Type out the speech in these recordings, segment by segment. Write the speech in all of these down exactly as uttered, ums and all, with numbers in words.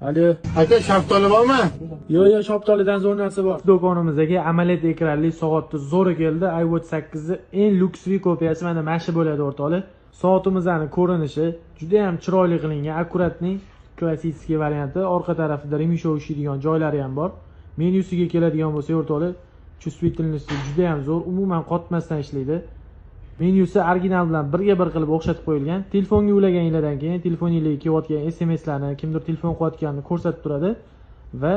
Alo. Aka şaptalı var mı? Yo yo şaptalıdan zornası var. Do'konimizdagi amaliyat ekranli soatni zo'ri keldi. iWatch sekiz eng lyuksli kopiyasi mana mana shu bo'ladi o'rtoqlar. Soatimizning ko'rinishi juda ham chiroyli qilingan. Akkuratning klassik varianti. Orqa tarafida remisho o'shiydigan joylari ham bor. Menyusiga keladigan bo'lsa o'rtoqlar, chuvsvitilnisi juda ham zo'r, umuman qotmasdan ishlaydi. Menyusi original bilan birga bir qilib o'xshatib qo'yilgan. Telefonga ulaganingizdan keyin telefoningizga kelayotgan S M S'larni, kimdir telefon qilayotganini ko'rsatib turadi va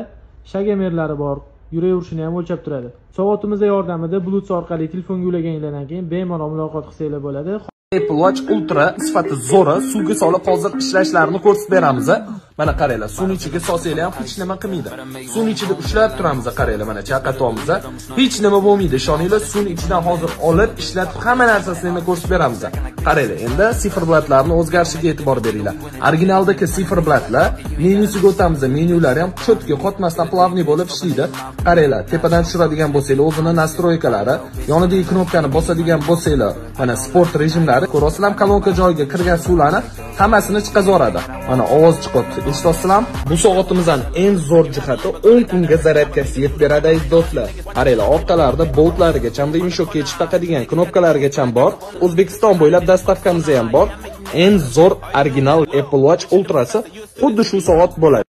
shagamerlari bor, yurak urishini ham o'lchab turadi. Soatimiz yordamida Bluetooth orqali telefonga ulaganingizdan keyin bemalol muloqot qilsangiz bo'ladi. Apple Watch Ultra sifati zo'ri, suvga solib hozir ishlashlarini ko'rsatib beramiz. Mana qaranglar, suvning ichiga solsangiz ham hech nima qilmaydi. Suvning ichida ushlab turamiz, qaranglar, mana chaqatyapmiz. Hech nima bo'lmaydi, ishoninglar, suvning ichidan hozir olib, ishlatib, hamma narsasini ko'rsatib beramiz. Qaranglar, endi siferblatlarning o'zgarishiga e'tibor beringlar. Originaldagi siferblatlar, menyusiga o'tamiz, menyular ham cho'tga qotmasdan plavni bo'lib ishlaydi. Qaranglar, tepadan tushiradigan bo'lsangiz, o'zining nastroykalari, yonidagi knopkani bosadigan bo'lsangiz, mana sport rejimlari, ko'rasizlar, kolonka joyiga kirgan suvlarni hammasini chiqazib yoradi. Mana ovoz chiqadi. Do'stlar, bu soatimizning eng zo'r jihati o'n kunga zaryadkasi yetib beradi aziz do'stlar. Qaranglar, orqalarida boltlarigacha, remisho kechib taqadigan knopkalargacha bor. O'zbekiston bo'ylab dastavkamiz ham bor. Eng zo'r original Apple Watch Ultrasi xuddi shu soat bo'ladi.